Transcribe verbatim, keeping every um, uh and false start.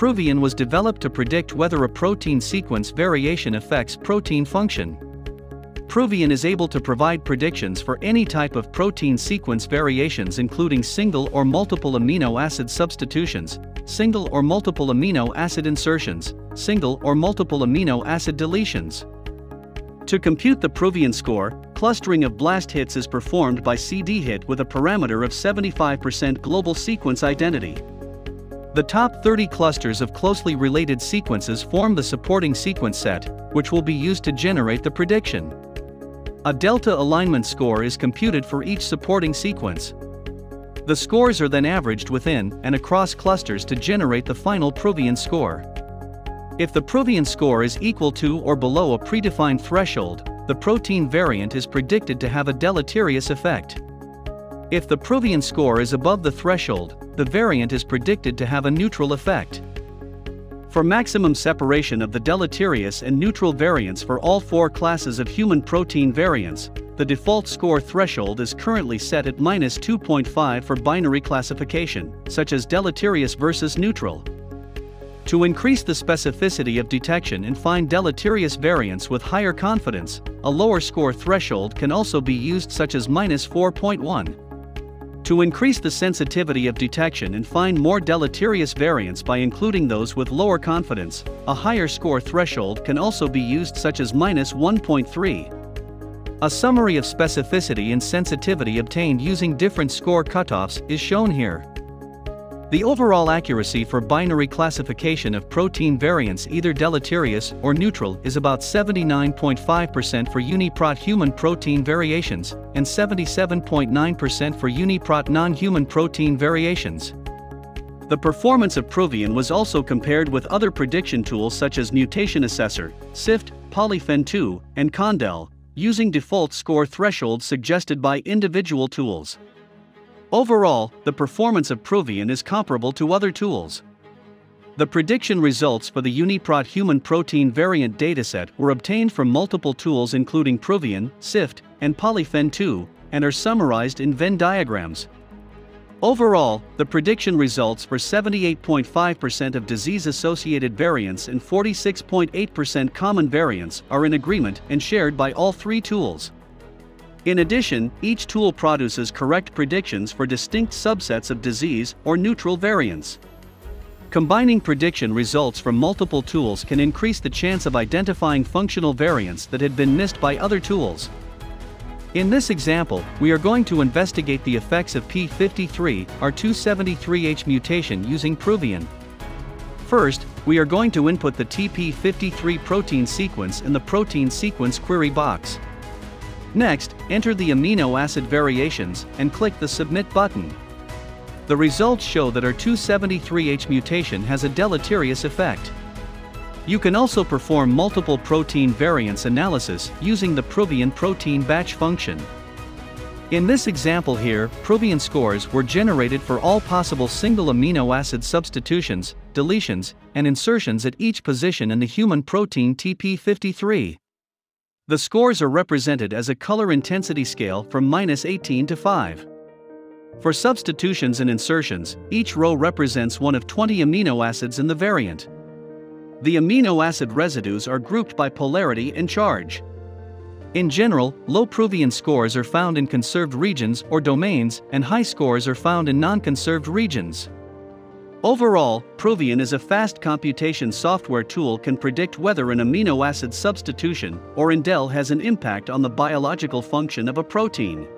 PROVEAN was developed to predict whether a protein sequence variation affects protein function. PROVEAN is able to provide predictions for any type of protein sequence variations, including single or multiple amino acid substitutions, single or multiple amino acid insertions, single or multiple amino acid deletions. To compute the PROVEAN score, clustering of blast hits is performed by C D hit with a parameter of seventy-five percent global sequence identity. The top thirty clusters of closely related sequences form the supporting sequence set, which will be used to generate the prediction. A delta alignment score is computed for each supporting sequence. The scores are then averaged within and across clusters to generate the final PROVEAN score. If the PROVEAN score is equal to or below a predefined threshold, the protein variant is predicted to have a deleterious effect. If the PROVEAN score is above the threshold, the variant is predicted to have a neutral effect. For maximum separation of the deleterious and neutral variants for all four classes of human protein variants, the default score threshold is currently set at minus two point five for binary classification, such as deleterious versus neutral. To increase the specificity of detection and find deleterious variants with higher confidence, a lower score threshold can also be used, such as minus four point one. To increase the sensitivity of detection and find more deleterious variants by including those with lower confidence, a higher score threshold can also be used, such as minus one point three. A summary of specificity and sensitivity obtained using different score cutoffs is shown here. The overall accuracy for binary classification of protein variants, either deleterious or neutral, is about seventy-nine point five percent for UniProt human protein variations and seventy-seven point nine percent for UniProt non-human protein variations. The performance of PROVEAN was also compared with other prediction tools such as Mutation Assessor, SIFT, Polyphen two, and Condel, using default score thresholds suggested by individual tools. Overall, the performance of PROVEAN is comparable to other tools. The prediction results for the UniProt human protein variant dataset were obtained from multiple tools including PROVEAN, SIFT, and Polyphen two, and are summarized in Venn diagrams. Overall, the prediction results for seventy-eight point five percent of disease-associated variants and forty-six point eight percent common variants are in agreement and shared by all three tools. In addition, each tool produces correct predictions for distinct subsets of disease or neutral variants. Combining prediction results from multiple tools can increase the chance of identifying functional variants that had been missed by other tools. In this example, we are going to investigate the effects of P fifty-three R two seventy-three H mutation using PROVEAN. First, we are going to input the T P fifty-three protein sequence in the protein sequence query box. Next, enter the amino acid variations and click the Submit button. The results show that R two seventy-three H mutation has a deleterious effect. You can also perform multiple protein variance analysis using the PROVEAN protein batch function. In this example here, PROVEAN scores were generated for all possible single amino acid substitutions, deletions, and insertions at each position in the human protein T P fifty-three. The scores are represented as a color intensity scale from minus eighteen to five. For substitutions and insertions, each row represents one of twenty amino acids in the variant. The amino acid residues are grouped by polarity and charge. In general, low PROVEAN scores are found in conserved regions or domains, and high scores are found in non-conserved regions. Overall, PROVEAN is a fast computation software tool that can predict whether an amino acid substitution or indel has an impact on the biological function of a protein.